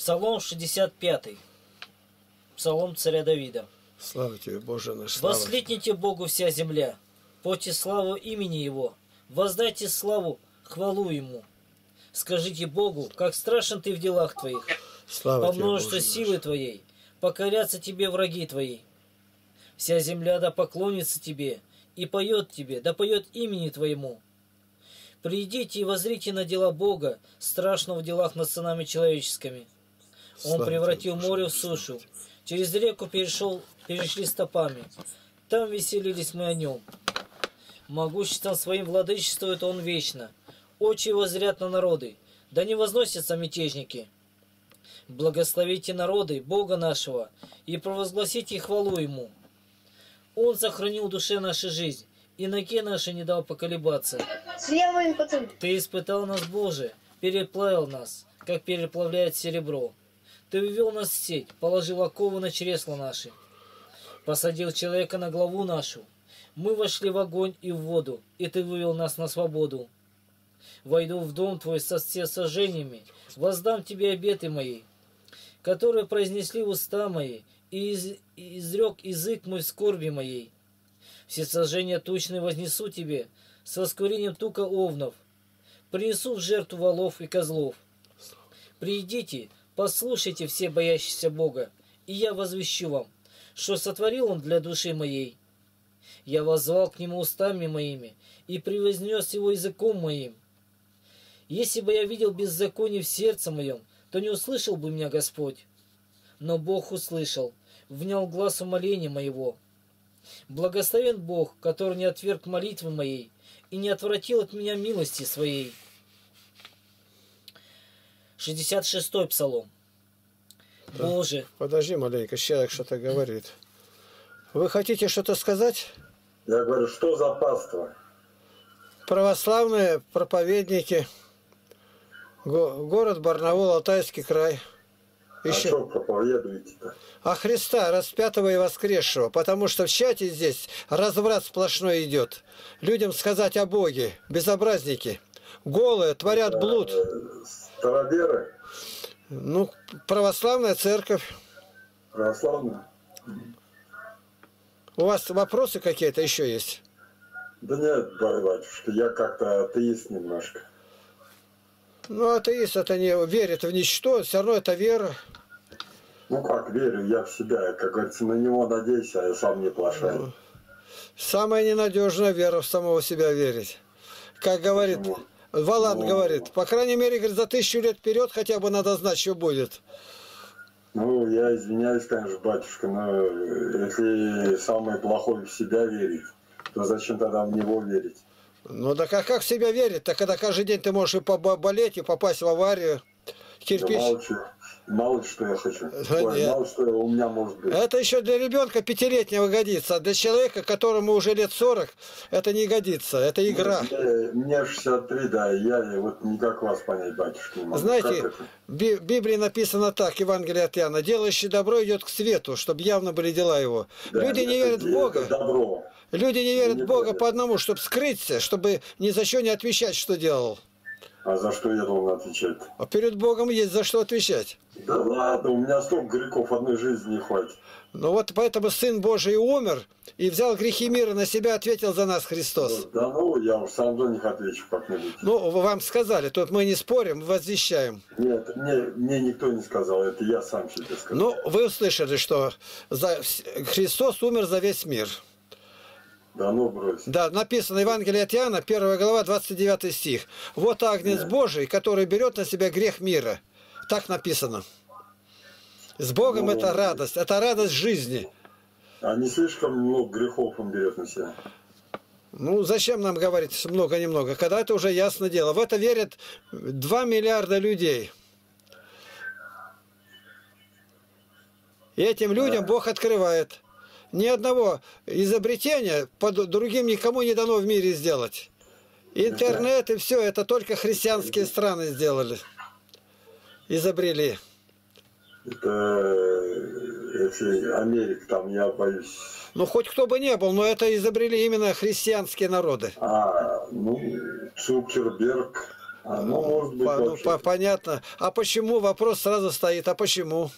Псалом 65. Псалом царя Давида. Слава тебе, Боже наш, слава. Воскликните Богу вся земля, пойте славу имени Его, воздайте славу, хвалу Ему. Скажите Богу, как страшен Ты в делах Твоих, слава по множеству тебе, силы наш. Твоей, покорятся Тебе враги Твои. Вся земля да поклонится Тебе и поет Тебе, да поет имени Твоему. Придите и воззрите на дела Бога, страшного в делах над сынами человеческими. Он превратил море в сушу, через реку перешли стопами. Там веселились мы о нем. Могуществом своим владычествует он вечно. Очи воззрят на народы, да не возносятся мятежники. Благословите народы Бога нашего и провозгласите хвалу Ему. Он сохранил душе нашу жизнь, и ноге нашей не дал поколебаться. Ты испытал нас, Боже, переплавил нас, как переплавляет серебро. Ты ввел нас в сеть, положил оковы на чресла наши. Посадил человека на главу нашу. Мы вошли в огонь и в воду, и Ты вывел нас на свободу. Войду в дом Твой со всесожжениями, воздам Тебе обеты мои, которые произнесли уста мои, и изрек язык мой в скорби моей. Всесожжения тучные вознесу Тебе с воскурением тука овнов, принесу в жертву волов и козлов. Придите, послушайте все боящиеся Бога, и я возвещу вам, что сотворил Он для души моей. Я воззвал к Нему устами моими и превознес Его языком моим. Если бы я видел беззаконие в сердце моем, то не услышал бы меня Господь. Но Бог услышал, внял глаз умоления моего. Благословен Бог, который не отверг молитвы моей и не отвратил от меня милости своей. 66-й псалом. Да. Боже. Подожди маленько, человек что-то говорит. Вы хотите что-то сказать? Я говорю, что за паство? Православные проповедники. Город Барнаул, Алтайский край. Еще... А что проповедуете-то? А Христа, распятого и воскресшего. Потому что в чате здесь разврат сплошной идет. Людям сказать о Боге. Безобразники. Голые, творят блуд. Староверы? Ну, православная церковь. Православная? У вас вопросы какие-то еще есть? Да нет, батюшка, я как-то атеист немножко. Ну, атеист, это не верит в ничто, все равно это вера. Ну как, верю я в себя, как говорится, на него надеюсь, а я сам не плашаю. Ну, самая ненадежная вера в самого себя верить. Как говорит... Почему? Валан говорит, по крайней мере, говорит, за 1000 лет вперед хотя бы надо знать, что будет. Ну, я извиняюсь, конечно, батюшка, но если самое плохое в себя верить, то зачем тогда в него верить? Ну, да как в себя верить? Так когда каждый день ты можешь и поболеть, и попасть в аварию, кирпич. Да мало что я хочу. Мало что у меня может быть. Это еще для ребенка 5-летнего годится. А для человека, которому уже лет 40, это не годится. Это игра. Мне 63, да. Я вот никак вас понять, батюшка, не могу. Знаете, в Библии написано так, Евангелие от Иоанна. Делающий добро идет к свету, чтобы явно были дела его. Да, люди не верят в Бога. Добро. Люди не верят в Бога по одному, чтобы скрыться, чтобы ни за что не отвечать, что делал. А за что я должен отвечать? А перед Богом есть за что отвечать. Да ладно, у меня столько грехов, одной жизни не хватит. Ну вот поэтому Сын Божий умер и взял грехи мира на себя, ответил за нас Христос. Да ну, я уж сам за них отвечу как-нибудь. Ну, вам сказали, тут мы не спорим, возвещаем. Нет, мне никто не сказал, это я сам себе сказал. Ну, вы услышали, что Христос умер за весь мир. Да, ну брось. Да, написано Евангелие от Иоанна, 1 глава, 29 стих. Вот Агнец Божий, который берет на себя грех мира. Так написано. С Богом ну, это радость жизни. А не слишком много грехов он берет на себя? Ну, зачем нам говорить много-немного, когда это уже ясно дело. В это верят 2 миллиарда людей. И этим людям Бог открывает. Ни одного изобретения под другим никому не дано в мире сделать. Интернет и все, это только христианские страны сделали. Изобрели. Это Америка, там, я боюсь. Ну, хоть кто бы не был, но это изобрели именно христианские народы. А, ну, Цукерберг. Ну, может быть, понятно. А почему? Вопрос сразу стоит. А почему?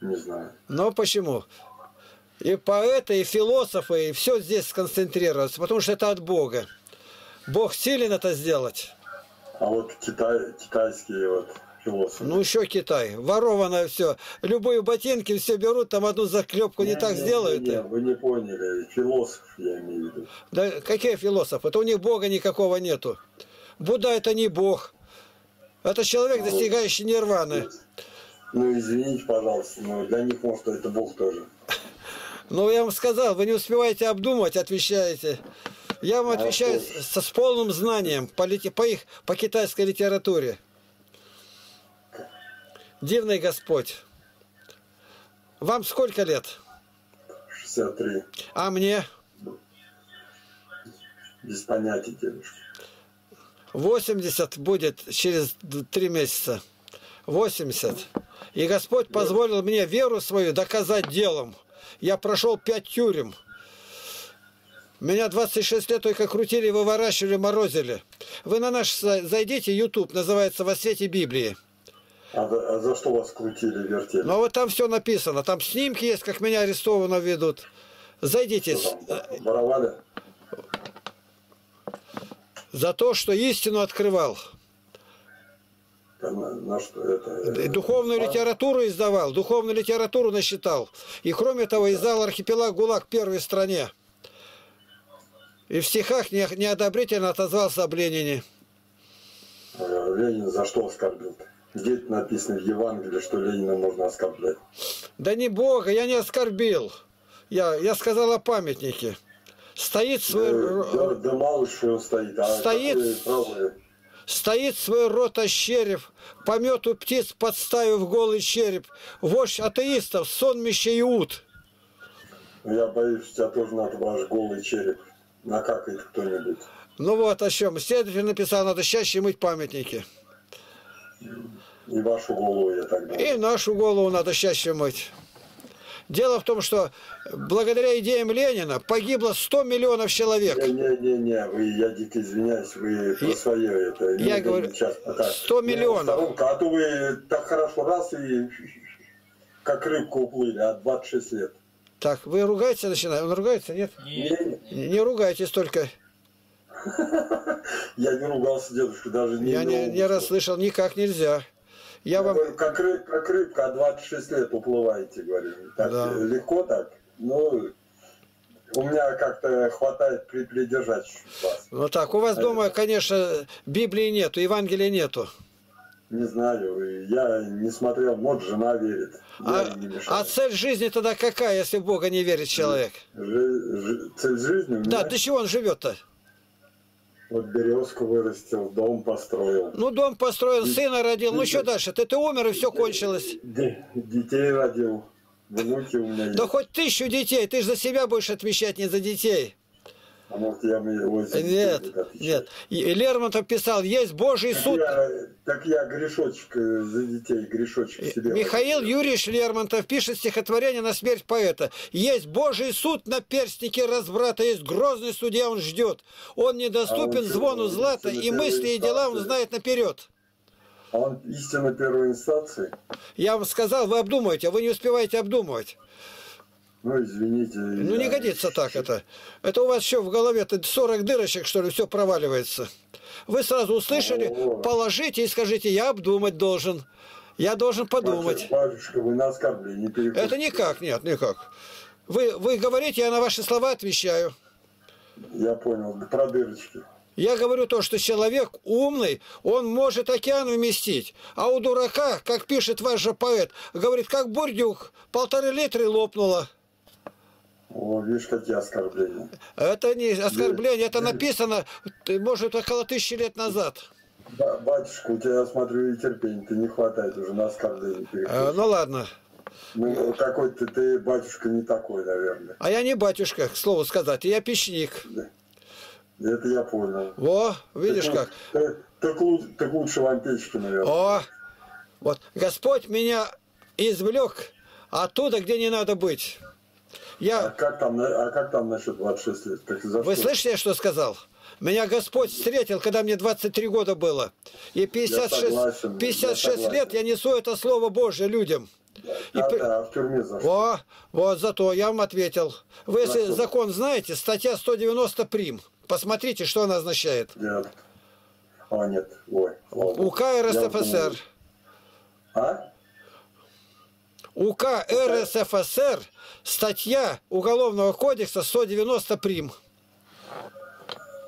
Не знаю. Но почему? И поэты, и философы, и все здесь сконцентрироваться, потому что это от Бога. Бог силен это сделать. А вот китайские вот философы. Ну еще Китай. Ворованное все. Любые ботинки все берут, там одну заклепку не так сделают. Нет, вы не поняли. Философ я имею в виду. Да какие философы? Это у них Бога никакого нету. Будда это не Бог. Это человек, достигающий нирваны. Ну извините, пожалуйста, но для них может это Бог тоже. Ну, я вам сказал, вы не успеваете обдумывать, отвечаете. Я вам отвечаю с полным знанием по китайской литературе. Дивный Господь. Вам сколько лет? 63. А мне? Без понятия, девушка. 80 будет через 3 месяца. 80. И Господь позволил мне веру свою доказать делом. Я прошел 5 тюрем. Меня 26 лет только крутили, выворачивали, морозили. Вы на наш сайт зайдите, YouTube, называется «Во свете Библии». А за что вас крутили, вертели? Ну вот там все написано. Там снимки есть, как меня арестованно ведут. Зайдите. Воровали? За то, что истину открывал. На что это? Духовную литературу издавал, духовную литературу насчитал. И кроме того, издал «Архипелаг ГУЛАГ» в первой стране. И в стихах неодобрительно отозвался об Ленине. Ленин за что оскорбил? Где это написано в Евангелии, что Ленина можно оскорблять? Да не Бога, я не оскорбил. Я сказал о памятнике. Стоит свой... Да мало что стоит. Стоит свой рот ощерев, помету птиц подставив голый череп. Вождь атеистов, сонмище Иуд. Я боюсь, тебя тоже надо ваш голый череп. Накакает кто-нибудь. Ну вот о чем. Следователь написал, надо чаще мыть памятники. И вашу голову я тогда. И нашу голову надо чаще мыть. Дело в том, что благодаря идеям Ленина погибло 100 миллионов человек. Не-не-не, я дико извиняюсь, вы про свое это. Я говорю, 100 миллионов. А то вы так хорошо раз и как рыбку уплыли, а 26 лет. Так, вы ругаете, начинаете? Он ругается, нет? Нет. Не ругайтесь только. Я не ругался, дедушка, даже не... Я не расслышал, никак нельзя. Я вам... Как рыбка, 26 лет уплываете, говорю. Так, да. Легко так. Ну, у меня как-то хватает придержать вас. Ну так, у вас дома, конечно, Библии нету, Евангелия нету. Не знаю, я не смотрел, может, жена верит. А цель жизни тогда какая, если в Бога не верит человек? Цель жизни? Да, для чего он живет-то? Вот березку вырастил, дом построил. Ну, дом построил, сына родил. Ну, что дальше? Ты умер, и все кончилось. Детей родил. Внуки у меня есть. Да хоть 1000 детей. Ты же за себя будешь отвечать, не за детей. А может, я мне 8 лет отвечаю. Нет. Лермонтов писал, есть Божий суд. Так я грешочек за детей, грешочек себе. Михаил Юрьевич Лермонтов пишет стихотворение на смерть поэта. Есть Божий суд на перстнике разврата, есть грозный судья, он ждет. Он недоступен звону злата, и мысли, и дела он знает наперед. А он истина первой инстанции? Я вам сказал, вы обдумываете, а вы не успеваете обдумывать. Ну, извините. Ну, не годится так это. Это у вас все в голове, это 40 дырочек, что ли, все проваливается. Вы сразу услышали, положите и скажите, я обдумать должен. Я должен подумать. Батюшка, вы на оскорбление переходите. Это никак, нет, никак. Вы говорите, я на ваши слова отвечаю. Я понял, про дырочки. Я говорю то, что человек умный, он может океан вместить. А у дурака, как пишет ваш же поэт, говорит, как бурдюк, 1,5 литра и лопнуло. О, видишь, какие оскорбления. Это не оскорбление, это написано, может, около 1000 лет назад. Да, батюшка, у тебя, я смотрю, и терпения-то не хватает уже на оскорбление. Ну, ладно. Ну, какой-то ты, батюшка, не такой, наверное. А я не батюшка, к слову сказать, я печник. Да. Это я понял. Во, видишь так, как. Так лучше вам печки, наверное. О, вот, Господь меня извлек оттуда, где не надо быть. А как там насчет 26 лет? Вы слышите, я что сказал? Меня Господь встретил, когда мне 23 года было. И 56 лет я несу это Слово Божье людям. В тюрьме за что? Вот за то, я вам ответил. Вы если закон знаете, статья 190 прим. Посмотрите, что она означает. Нет. УК РСФСР. УК РСФСР, статья Уголовного кодекса 190 прим.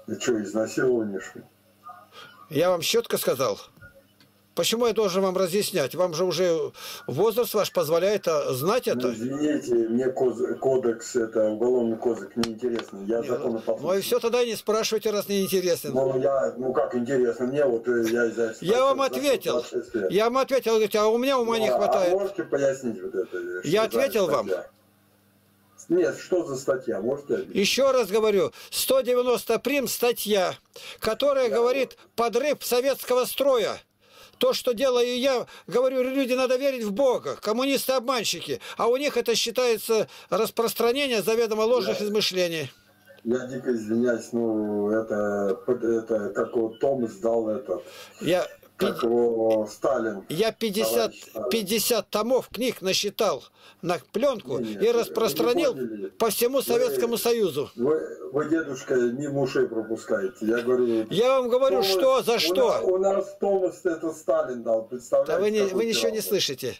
Ты что, изнасилование, что ли? Я вам четко сказал. Почему я должен вам разъяснять? Вам же уже возраст ваш позволяет знать это. Ну, извините, мне кодекс, это уголовный кодекс неинтересный. Я законопослушный. Ну и все, тогда не спрашивайте, раз неинтересен. Ну как интересно, мне вот... Я вам ответил. Я вам ответил, говорите, а у меня ума не хватает. Можете пояснить вот это? Я ответил вам. Нет, что за статья? Можете... Еще раз говорю, 190 прим статья, которая говорит подрыв советского строя. То, что делаю я, говорю, люди надо верить в Бога, коммунисты-обманщики, а у них это считается распространение заведомо ложных измышлений. Я дико извиняюсь, ну, это как вот Том сдал этот... Как его Сталин. Я 50 томов книг насчитал на пленку и распространил по всему Советскому Союзу. Вы, дедушка, мимо ушей пропускаете. Я вам говорю, Томас, что за что. У нас Томас это Сталин дал, представляете? Да вы ничего не слышите.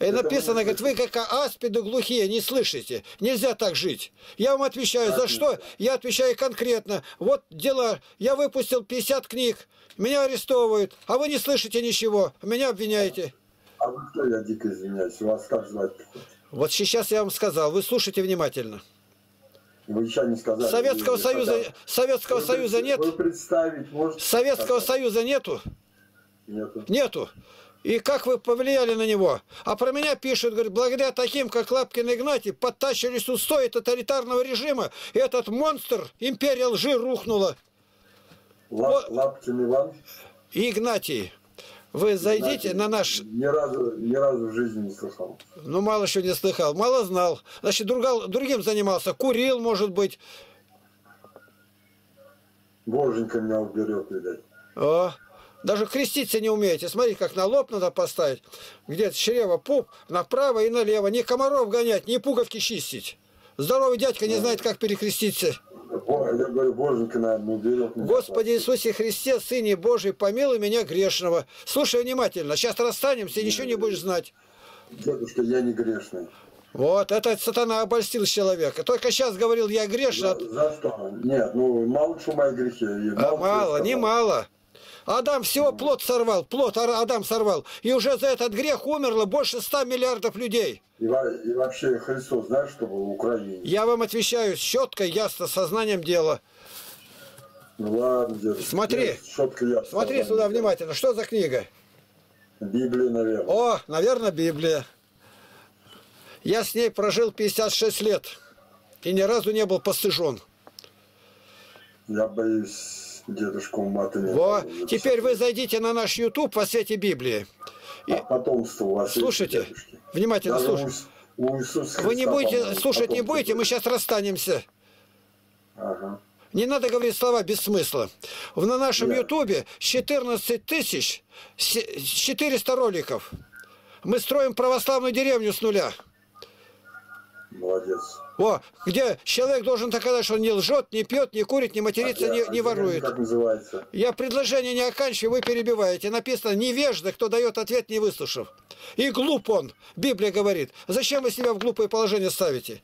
И написано, говорит, вы как аспиды глухие, не слышите. Нельзя так жить. Я вам отвечаю, за что? Я отвечаю конкретно. Вот дела, я выпустил 50 книг, меня арестовывают, а вы не слышите ничего, меня обвиняете. А вы кто, я дико извиняюсь, вас как звать? Вот сейчас я вам сказал, вы слушайте внимательно. Вы еще не сказали. Советского Союза нет? Вы представить можете? Советского Союза нету? Нету. И как вы повлияли на него? А про меня пишут, говорят, благодаря таким, как Лапкин и Игнатий, подтащились устои тоталитарного режима, и этот монстр, империя лжи, рухнула. Лапкин Иван? Игнатий, вы зайдите на наш... Ни разу в жизни не слыхал. Ну, мало еще не слыхал, мало знал. Значит, другим занимался, курил, может быть. Боженька меня уберет, видать. Даже креститься не умеете. Смотрите, как на лоб надо поставить. Где-то чрево, пуп, направо и налево. Ни комаров гонять, ни пуговки чистить. Здоровый дядька не знает, как перекреститься. Господи Иисусе Христе, Сыне Божий, помилуй меня грешного. Слушай внимательно. Сейчас расстанемся и ничего не будешь знать. Дедушка, я не грешный. Вот, это сатана обольстил человека. Только сейчас говорил, я грешный. За что? Нет, ну, мало что мои грехи. Мало, не мало. Адам всего плод Адам сорвал. И уже за этот грех умерло больше 100 миллиардов людей. И вообще Христос, знаешь, что было в Украине? Я вам отвечаю четко, ясно, сознанием дела. Ну ладно, дедушка. Смотри сюда внимательно. Что за книга? Библия, наверное. Наверное, Библия. Я с ней прожил 56 лет. И ни разу не был постыжен. Я боюсь... Дедушку маты нет. Теперь вы зайдите на наш YouTube «Во свете Библии». И... потомство у вас. Слушайте, дедушки. Внимательно слушайте. Вы не будете, слушать не будете, мы сейчас расстанемся. Ага. Не надо говорить слова без смысла. На нашем Ютубе 14400 роликов. Мы строим православную деревню с нуля. Молодец. Где человек должен доказать, что он не лжет, не пьет, не курит, не матерится, не ворует. Как называется? Я предложение не оканчиваю, вы перебиваете. Написано, невежда, кто дает ответ, не выслушав. И глуп он, Библия говорит. Зачем вы себя в глупое положение ставите?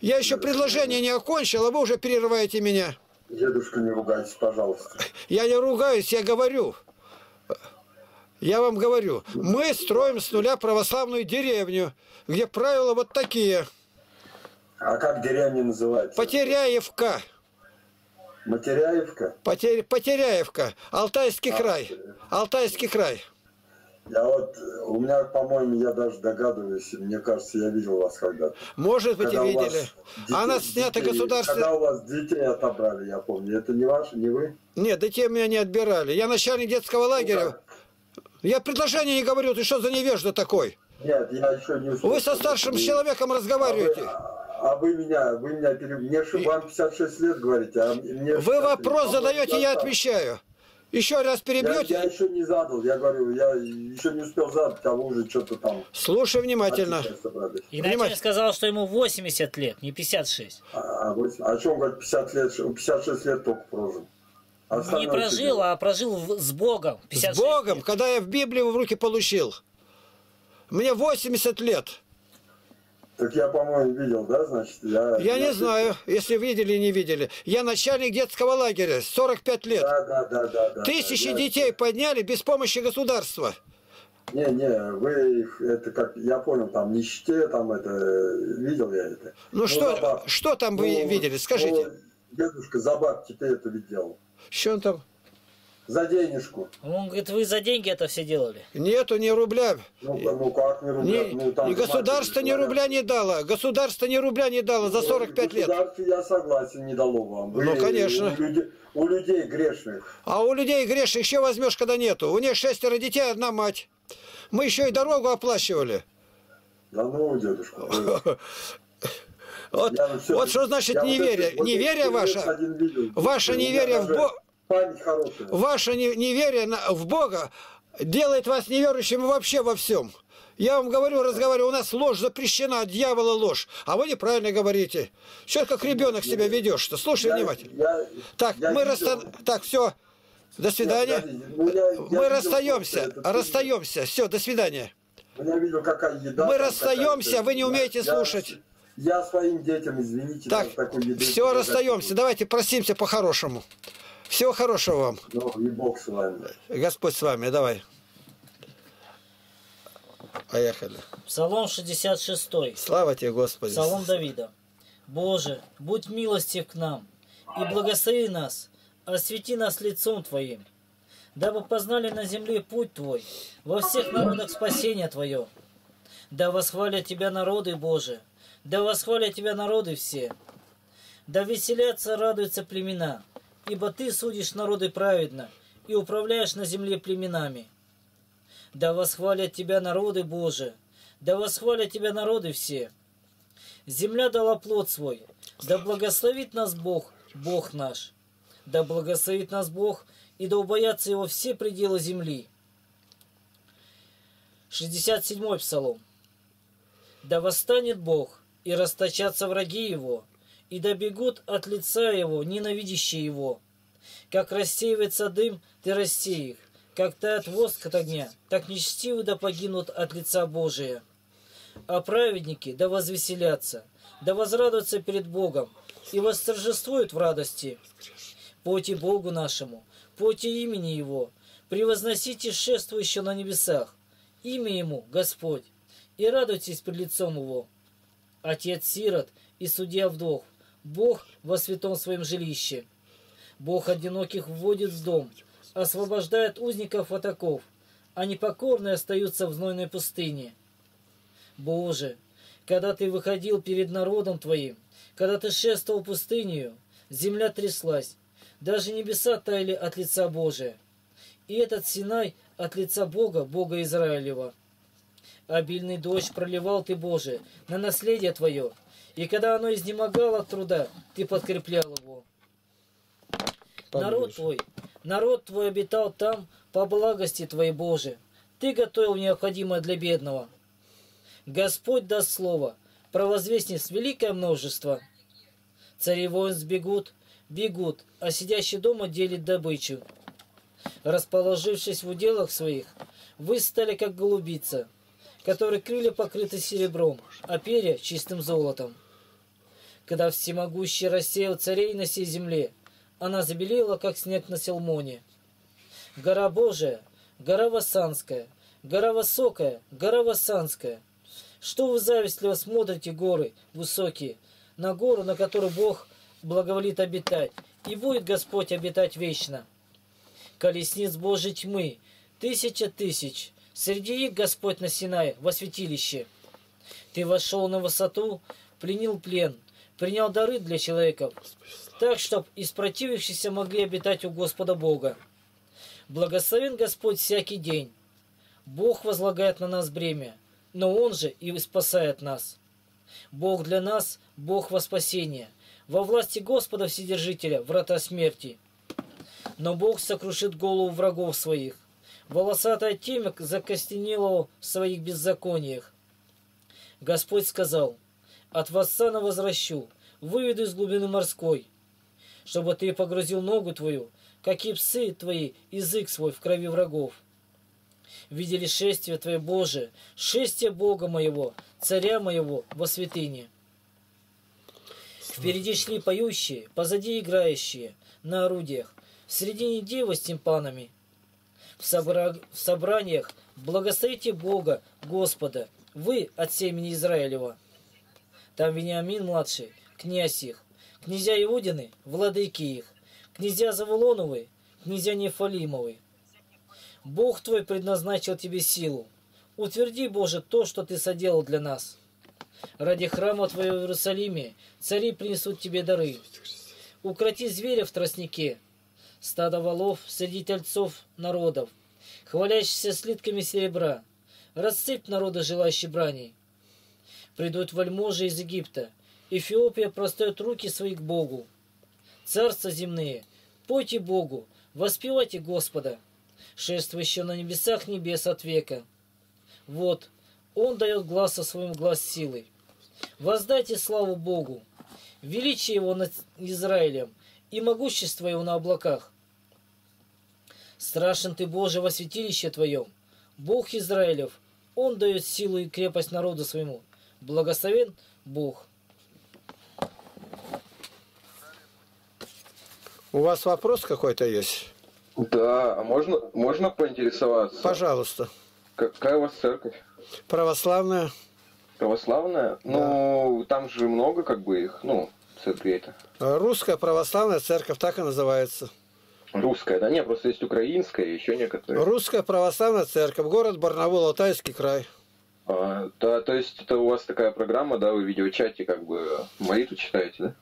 Я еще предложение не окончил, а вы уже перерываете меня. Дедушка, не ругайтесь, пожалуйста. Я не ругаюсь, я говорю. Я вам говорю, мы строим с нуля православную деревню, где правила вот такие. А как деревня называется? Потеряевка. Матеряевка? Потеряевка. Алтайский край. Алтайский край. У меня, по-моему, я даже догадываюсь, мне кажется, я видел вас когда-то. Может быть, и видели. Она снята государственной... Когда у вас детей отобрали, я помню. Это не ваши, не вы? Нет, детей меня не отбирали. Я начальник детского лагеря. Я предложение не говорю, ты что за невежда такой? Нет, я еще не услышал. Вы со старшим человеком разговариваете. А вы меня перебили. Вам 56 лет говорите, а мне... Вы вопрос задаете, я отвечаю. Еще раз перебьете? Я еще не задал, я говорю, я еще не успел задать, а вы уже что-то там... Слушай внимательно. Игнатий сказал, что ему 80 лет, не 56. А что он говорит, 50 лет, 56 лет только прожил? Не прожил, а прожил с Богом. С Богом, лет. Когда я в Библию в руки получил. Мне 80 лет. Так я, по-моему, видел, да, значит? Я не знаю, если видели или не видели. Я начальник детского лагеря, 45 лет. Да. Тысячи детей подняли без помощи государства. Не, вы их, это как, я понял, там, нищете, там, это, видел я это. Ну что там вы видели, скажите? Дедушка за бабки-то это ведь делал. Что он там? За денежку. Он говорит, вы за деньги это все делали? Нету, ни рубля. Ну как не рубля? Государство ни рубля не дало. Государство ни рубля не дало за 45 лет. Государство, я согласен, не дало вам. Ну, конечно. У людей грешных. А у людей грешных еще возьмешь, когда нету. У них 6 детей, 1 мать. Мы еще и дорогу оплачивали. Да ну, дедушка. Вот что значит неверие. Неверие ваше. Ваше неверие в Бога. Ваше неверие в Бога делает вас неверующим вообще во всем. Я вам говорю, разговариваю, у нас ложь запрещена, от дьявола ложь. А вы неправильно говорите. Сейчас как ребенок себя ведешь-то. Слушай внимательно. Так, все. До свидания. Мы расстаемся. Расстаемся. Все, до свидания. Мы расстаемся, вы не умеете слушать. Я своим детям, извините. Так, все, расстаемся. Давайте просимся по-хорошему. Всего хорошего вам. Ну, и Бог с вами. Господь с вами, давай. Поехали. Псалом 66. Слава тебе, Господи. Псалом Давида. Боже, будь милостив к нам, и благослови нас, освети нас лицом Твоим, дабы познали на земле путь Твой, во всех народах спасение Твое. Да восхвалят Тебя народы, Боже, да восхвалят Тебя народы все, да веселятся, радуются племена, ибо Ты судишь народы праведно и управляешь на земле племенами. Да восхвалят Тебя народы, Боже, да восхвалят Тебя народы все. Земля дала плод свой, да благословит нас Бог, Бог наш. Да благословит нас Бог, и да убоятся Его все пределы земли. 67-й Псалом. Да восстанет Бог, и расточатся враги Его, и добегут от лица Его, ненавидящие Его. Как рассеивается дым, Ты рассей их, как тает воск от огня, так нечестивы да погинут от лица Божия. А праведники да возвеселятся, да возрадуются перед Богом, и восторжествуют в радости. Пойте Богу нашему, пойте имени Его, превозносите шествующего на небесах, имя Ему Господь, и радуйтесь пред лицом Его. Отец сирот и судья вдов, Бог во святом своем жилище. Бог одиноких вводит в дом, освобождает узников от оков, а непокорные остаются в знойной пустыне. Боже, когда Ты выходил перед народом Твоим, когда Ты шествовал пустынею, земля тряслась, даже небеса таяли от лица Божия. И этот Синай от лица Бога, Бога Израилева. Обильный дождь проливал Ты, Боже, на наследие Твое, и когда оно изнемогало от труда, Ты подкреплял его. Народ Твой обитал там по благости Твоей, Боже. Ты готовил необходимое для бедного. Господь даст слово, провозвестниц великое множество. Цари воин бегут, а сидящий дома делит добычу. Расположившись в уделах своих, вы стали как голубица, которые крылья покрыты серебром, а перья чистым золотом. Когда всемогущий рассеял царей на сей земле, она забелела, как снег на Селмоне. Гора Божия, гора Вассанская, гора высокая, гора Вассанская. Что вы завистливо смотрите, горы высокие, на гору, на которую Бог благоволит обитать, и будет Господь обитать вечно. Колесниц Божьей тьмы, 1000 тысяч, среди их Господь на Синае, во святилище. Ты вошел на высоту, пленил плен, принял дары для человека, так, чтоб из противившихся могли обитать у Господа Бога. Благословен Господь всякий день. Бог возлагает на нас бремя, но Он же и спасает нас. Бог для нас, Бог во спасение. Во власти Господа Вседержителя врата смерти. Но Бог сокрушит голову врагов своих. Волосатая темя закостенела в своих беззакониях. Господь сказал: «От Вассана возвращу, выведу из глубины морской, чтобы ты погрузил ногу твою, как и псы твои, язык свой в крови врагов. Видели шествие твое Божие, шествие Бога моего, царя моего во святыне». Впереди шли поющие, позади играющие на орудиях, в середине девы с тимпанами. В собраниях благословите Бога, Господа, вы от семени Израилева. Там Вениамин младший, князь их, князья Иудины, владыки их, князья Завулоновы, князья Нефалимовы. Бог твой предназначил тебе силу. Утверди, Боже, то, что ты соделал для нас. Ради храма твоего в Иерусалиме цари принесут тебе дары. Укроти зверя в тростнике, стадо волов среди тельцов народов, хвалящихся слитками серебра. Рассыпь народа, желающий брани. Придут вальможи из Египта. Эфиопия простает руки свои к Богу. Царства земные, пойте Богу, воспевайте Господа, шествующего на небесах небес от века. Вот, Он дает глазу своим глаз силы. Воздайте славу Богу, величие Его над Израилем и могущество Его на облаках. Страшен Ты, Боже, во святилище Твоем, Бог Израилев, Он дает силу и крепость народу своему. Благословен Бог. У вас вопрос какой-то есть? Да, а можно поинтересоваться? Пожалуйста. Какая у вас церковь? Православная. Православная? Да. Ну, там же много как бы их, ну, церквей-то. Русская православная церковь, так и называется. Русская, да? Нет, просто есть украинская, еще некоторые. Русская православная церковь, город Барнаул, Алтайский край. А, да, то есть это у вас такая программа, да, вы в видеочате как бы молитву читаете, да?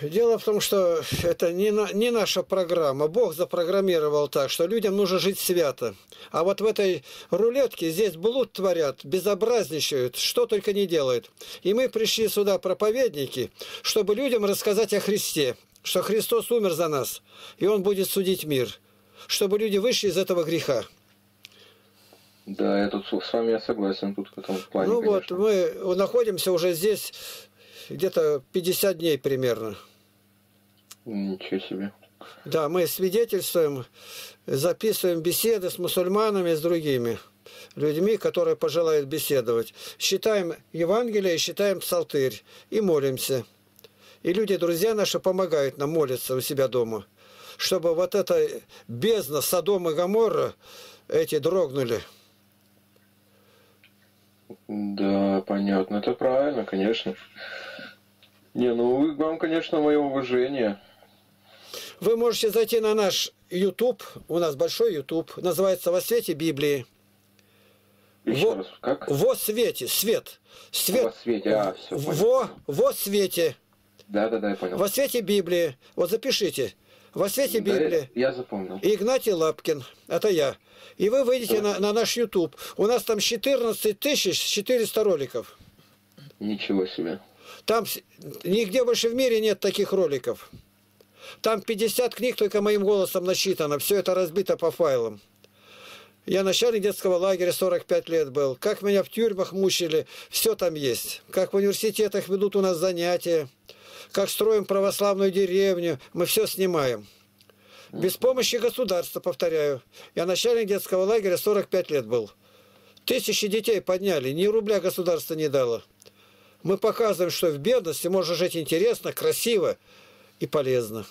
Дело в том, что это не наша программа. Бог запрограммировал так, что людям нужно жить свято. А вот в этой рулетке здесь блуд творят, безобразничают, что только не делают. И мы пришли сюда, проповедники, чтобы людям рассказать о Христе, что Христос умер за нас, и Он будет судить мир, чтобы люди вышли из этого греха. Да, я тут с вами я согласен, тут в этом плане, ну конечно. Вот, мы находимся уже здесь где-то 50 дней примерно. Ничего себе. Да, мы свидетельствуем, записываем беседы с мусульманами, с другими людьми, которые пожелают беседовать. Считаем Евангелие, считаем псалтырь и молимся. И люди, друзья наши, помогают нам молиться у себя дома, чтобы вот эта бездна Содома и Гоморра, эти дрогнули. Да, понятно. Это правильно, конечно. Не, ну вам, конечно, мое уважение. Вы можете зайти на наш YouTube. У нас большой YouTube. Называется «Во свете Библии». Еще раз, как? Во свете. Свет. Во свете. А, все, во свете. Да, я понял. Во свете Библии. Вот запишите. Во свете Библии. Я запомнил. Игнатий Лапкин. Это я. И вы выйдете на наш YouTube. У нас там 14400 роликов. Ничего себе. Там нигде больше в мире нет таких роликов. Там 50 книг только моим голосом насчитано. Все это разбито по файлам. Я начальник детского лагеря, 45 лет был. Как меня в тюрьмах мучили. Все там есть. Как в университетах ведут у нас занятия. Как строим православную деревню. Мы все снимаем. Без помощи государства, повторяю. Я начальник детского лагеря, 45 лет был. Тысячи детей подняли, ни рубля государство не дало. Мы показываем, что в бедности можно жить интересно, красиво и полезно.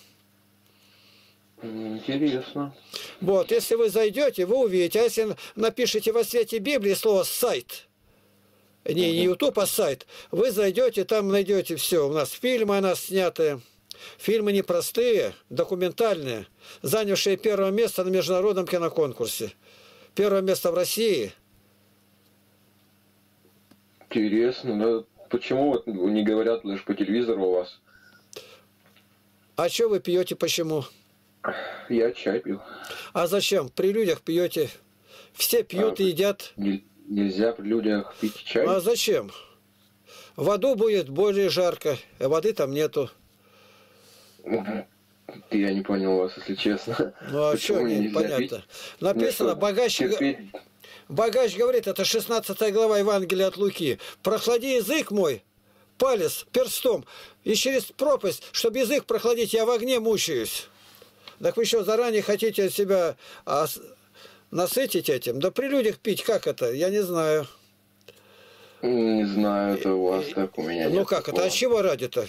Интересно. Вот, если вы зайдете, вы увидите. А если напишите «Во свете Библии» слово «сайт», не YouTube, а «сайт», вы зайдете, там найдете все. У нас фильмы о нас снятые. Фильмы непростые, документальные, занявшие первое место на международном киноконкурсе. Первое место в России. Интересно, но почему вот не говорят лишь по телевизору у вас? А что вы пьете, почему? Я чай пью. А зачем? При людях пьете. Все пьют и едят. Нельзя при людях пить чай. А зачем? В аду будет более жарко, а воды там нету. Я не понял вас, если честно. Ну а что, непонятно. Написано, богач говорит, это 16 глава Евангелия от Луки. «Прохлади язык мой, палец, перстом, и через пропасть, чтобы язык прохладить, я в огне мучаюсь». Так вы еще заранее хотите себя насытить этим? Да при людях пить как это? Я не знаю. Не знаю, это у вас так, у меня нет. Ну как такого. Это? А чего ради-то?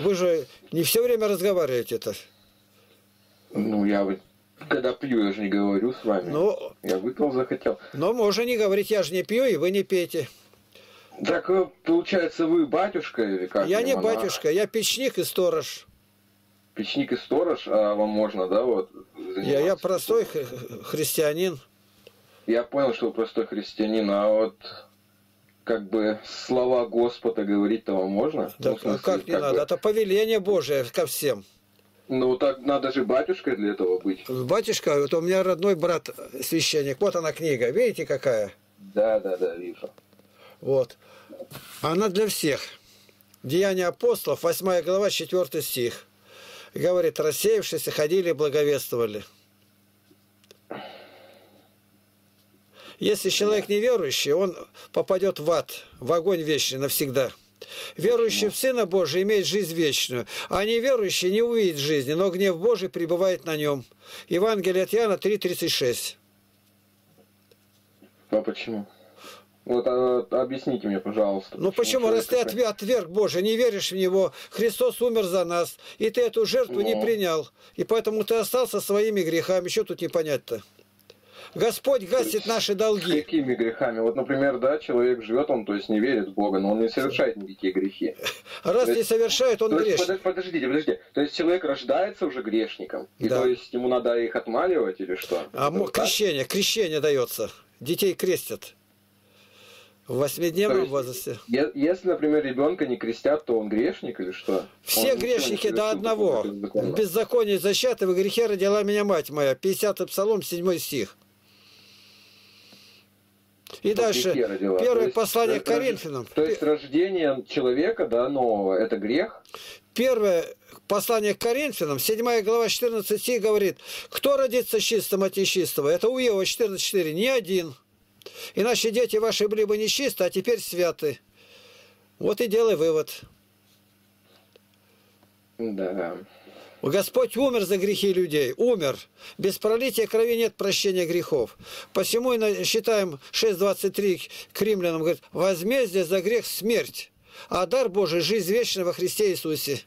Вы же не все время разговариваете-то. Ну, я когда пью, я же не говорю с вами. Ну, я выпил, захотел. Но можно не говорить, я же не пью, и вы не пейте. Так, получается, вы батюшка или как? Я не батюшка, я печник и сторож. Печник и сторож, а вам можно, да, вот? Я простой христианин. Я понял, что вы простой христианин, а вот... Как бы слова Господа говорить-то вам можно? Да, ну, смысле, как не надо, бы... это повеление Божие ко всем. Ну, так надо же батюшкой для этого быть. Батюшка, вот у меня родной брат священник, вот она книга, видите какая? Да, да, да, вижу. Вот, она для всех. Деяния апостолов, 8 глава, 4 стих. Говорит, рассеявшиеся ходили и благовествовали. Если человек неверующий, он попадет в ад, в огонь вечный навсегда. Верующий в Сына Божия имеет жизнь вечную, а неверующий не увидит жизни, но гнев Божий пребывает на нем. Евангелие от Иоанна 3:36. А почему? Вот объясните мне, пожалуйста. Ну почему? Раз ты отверг Божий, не веришь в Него, Христос умер за нас, и ты эту жертву не принял, и поэтому ты остался своими грехами. Что тут не понять-то? Господь гасит наши долги. Какими грехами? Вот, например, да, человек живет, он, то есть, не верит в Бога, но он не совершает никакие грехи. Раз не совершает, он грешник. Подождите. То есть, человек рождается уже грешником, и то есть, ему надо их отмаливать или что? А крещение дается. Детей крестят. В 8-дневном возрасте. Если, например, ребенка не крестят, то он грешник или что? Все грешники до одного. В беззаконии зачаты, в грехе родила меня мать моя. 50-й Псалом, 7 стих. И дальше, первое послание к Коринфянам. То есть рождение человека, да, нового, это грех? Первое послание к Коринфянам, 7 глава 14 стих говорит, кто родится чистым от нечистого? Это у Иова 14:4, не один. Иначе дети ваши были бы нечисты, а теперь святы. Вот и делай вывод. Да. Господь умер за грехи людей, умер. Без пролития крови нет прощения грехов. Посему и считаем 6:23 к Римлянам, говорит, возмездие за грех смерть, а дар Божий жизнь вечная во Христе Иисусе.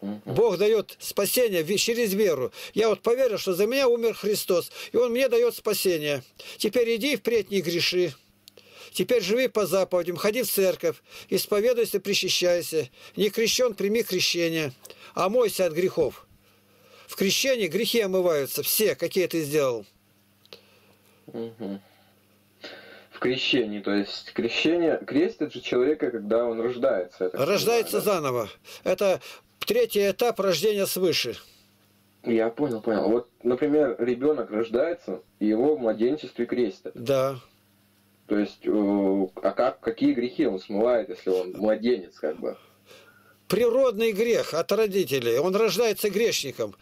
Бог дает спасение через веру. Я вот поверил, что за меня умер Христос, и Он мне дает спасение. Теперь иди впредь не греши. Теперь живи по заповедям, ходи в церковь, исповедуйся, причащайся. Не крещен, прими крещение, омойся от грехов. В крещении грехи омываются, все, какие ты сделал. Угу. В крещении, то есть крещение, крестит же человека, когда он рождается. Рождается заново. Это третий этап рождения свыше. Я понял, понял. Вот, например, ребенок рождается, и его в младенчестве крестят. Да. То есть, а какие грехи он смывает, если он младенец, как бы? Природный грех от родителей. Он рождается грешником.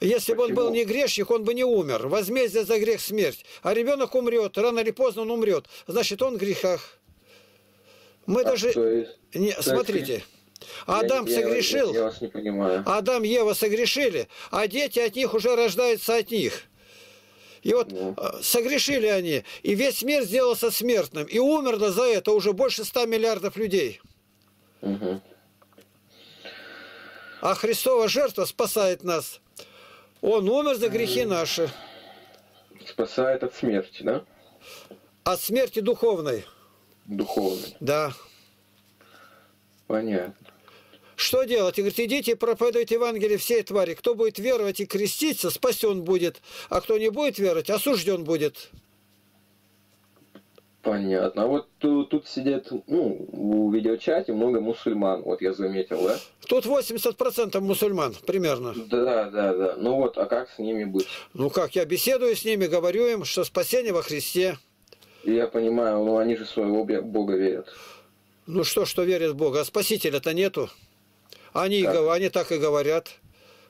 Если бы он был не грешник, он бы не умер. Возмездие за грех смерть. А ребенок умрет. Рано или поздно он умрет. Значит, он в грехах. Мы смотрите. Адам согрешил. Я вас не понимаю. Адам и Ева согрешили, а дети от них уже рождаются от них. И вот согрешили они, и весь мир сделался смертным, и умерло за это уже больше 100 миллиардов людей. Угу. А Христова жертва спасает нас. Он умер за грехи наши. Спасает от смерти, да? От смерти духовной. Духовной. Да. Понятно. Что делать? И говорит, идите и проповедуйте Евангелие всей твари. Кто будет веровать и креститься, спасен будет. А кто не будет веровать, осужден будет. Понятно. А вот тут сидят, ну, в видеочате много мусульман, вот я заметил, да? Тут 80% мусульман, примерно. Да, да, да. Ну вот, а как с ними быть? Ну как, я беседую с ними, говорю им, что спасение во Христе. И я понимаю, ну они же своего Бога верят. Ну что верят в Бога? А Спасителя-то нету. Они так и говорят.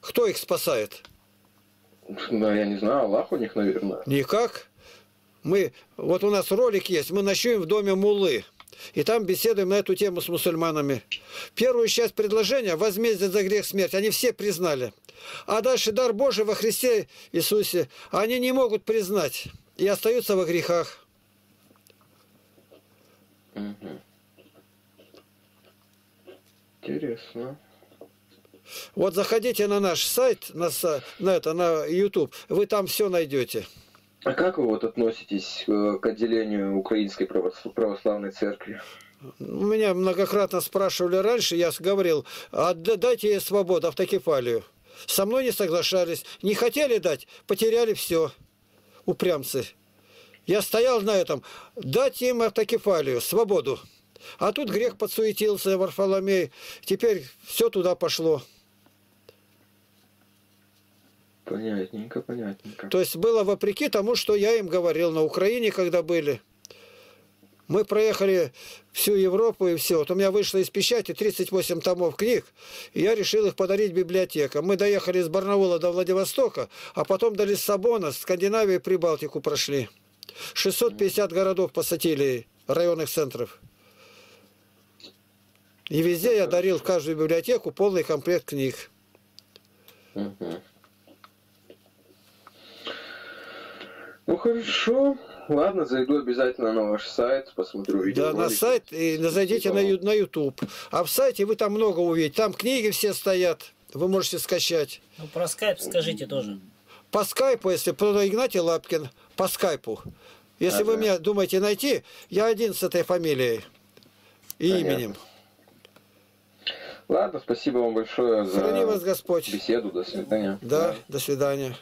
Кто их спасает? Да, я не знаю, Аллах у них, наверное. Никак. Вот у нас ролик есть, мы ночуем в доме муллы. И там беседуем на эту тему с мусульманами. Первую часть предложения, возмездие за грех смерть, они все признали. А дальше дар Божий во Христе Иисусе они не могут признать и остаются во грехах. Угу. Интересно. Вот заходите на наш сайт, на YouTube, вы там все найдете. А как вы вот относитесь к отделению Украинской православной церкви? Меня многократно спрашивали раньше, я говорил, отдайте ей свободу, автокефалию. Со мной не соглашались, не хотели дать, потеряли все, упрямцы. Я стоял на этом, дать им автокефалию, свободу. А тут грех подсуетился, Варфоломей, теперь все туда пошло. Понятненько, понятненько. То есть было вопреки тому, что я им говорил на Украине, когда были. Мы проехали всю Европу и все. Вот у меня вышло из печати 38 томов книг, и я решил их подарить библиотекам. Мы доехали из Барнаула до Владивостока, а потом до Лиссабона, Скандинавию и Прибалтику прошли. 650 городов посетили, районных центров. И везде я дарил в каждую библиотеку полный комплект книг. Ну хорошо, ладно, зайду обязательно на ваш сайт, посмотрю видео. Да, на сайт, и зайдите на YouTube. А в сайте вы там много увидите, там книги все стоят, вы можете скачать. Ну про скайп скажите тоже. По скайпу, если про Игнатий Лапкин, по скайпу. Если вы меня думаете найти, я один с этой фамилией и именем. Ладно, спасибо вам большое за беседу. До свидания. Да, до свидания.